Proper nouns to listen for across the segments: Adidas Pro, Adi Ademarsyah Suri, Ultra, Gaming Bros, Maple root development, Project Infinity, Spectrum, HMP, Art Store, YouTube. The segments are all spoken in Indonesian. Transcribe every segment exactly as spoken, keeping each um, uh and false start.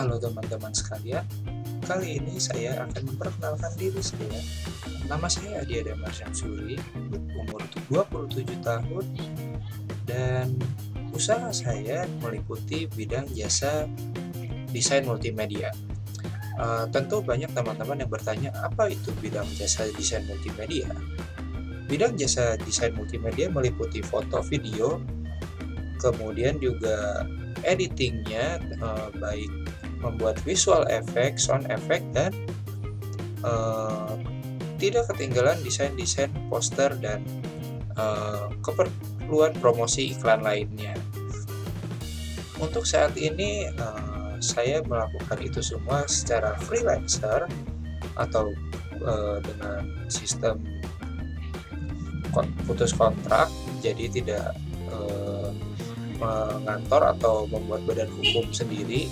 Halo teman-teman sekalian, kali ini saya akan memperkenalkan diri saya. Nama saya Adi Ademarsyah Suri, umur dua puluh tujuh tahun, dan usaha saya meliputi bidang jasa desain multimedia. Uh, tentu banyak teman-teman yang bertanya, apa itu bidang jasa desain multimedia? Bidang jasa desain multimedia meliputi foto, video, kemudian juga editingnya, uh, baik membuat visual effect, sound effect, dan uh, tidak ketinggalan desain-desain poster dan uh, keperluan promosi iklan lainnya. Untuk saat ini uh, saya melakukan itu semua secara freelancer atau uh, dengan sistem putus kontrak, jadi tidak uh, mengantor atau membuat badan hukum sendiri.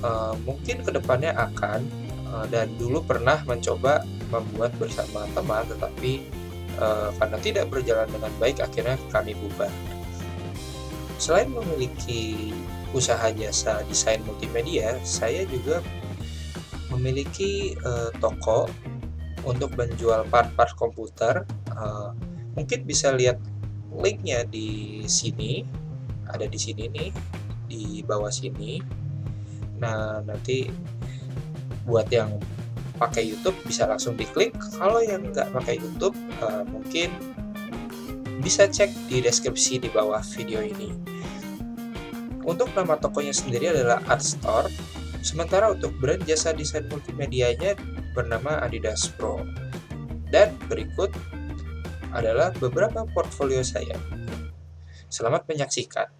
Uh, mungkin kedepannya akan, uh, dan dulu pernah mencoba membuat bersama teman, tetapi uh, karena tidak berjalan dengan baik akhirnya kami bubar. Selain memiliki usaha jasa desain multimedia, saya juga memiliki uh, toko untuk menjual part-part komputer. Uh, mungkin bisa lihat linknya di sini, ada di sini nih, di bawah sini. Nah, nanti buat yang pakai YouTube bisa langsung diklik. Kalau yang nggak pakai YouTube, uh, mungkin bisa cek di deskripsi di bawah video ini. Untuk nama tokonya sendiri adalah Art Store. Sementara untuk brand jasa desain multimedianya bernama Adidas Pro. Dan berikut adalah beberapa portfolio saya. Selamat menyaksikan.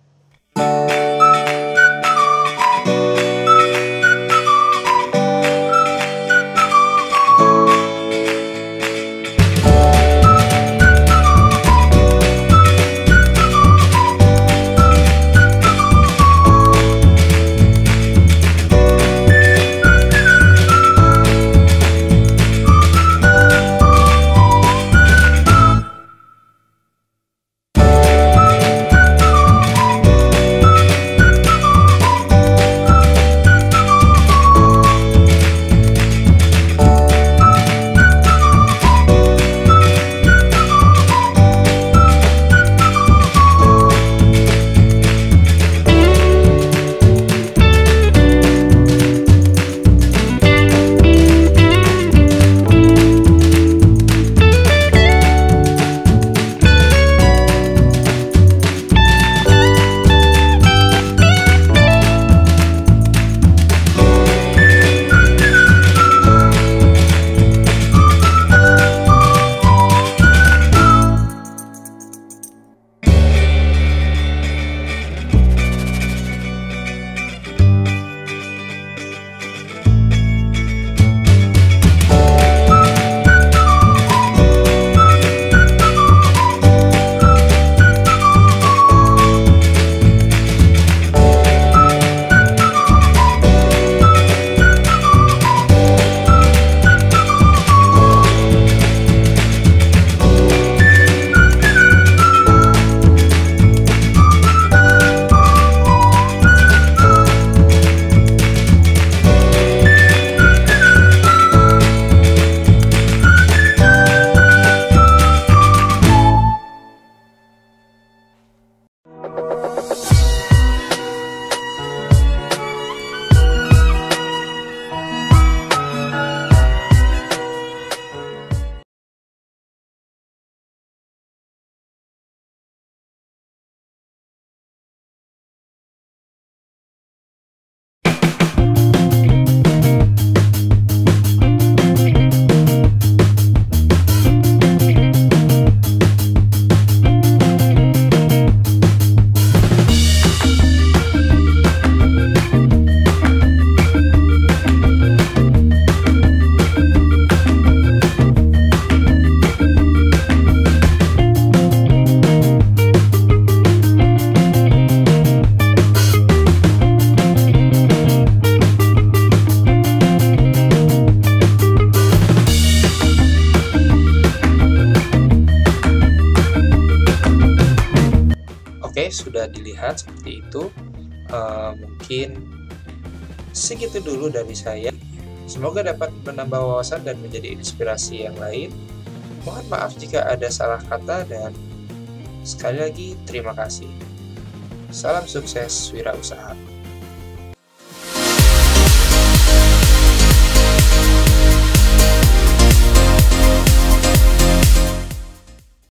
Sudah dilihat seperti itu, uh, mungkin Segitu dulu dari saya. Semoga dapat menambah wawasan dan menjadi inspirasi yang lain. Mohon maaf jika ada salah kata dan sekali lagi terima kasih. Salam sukses wirausaha.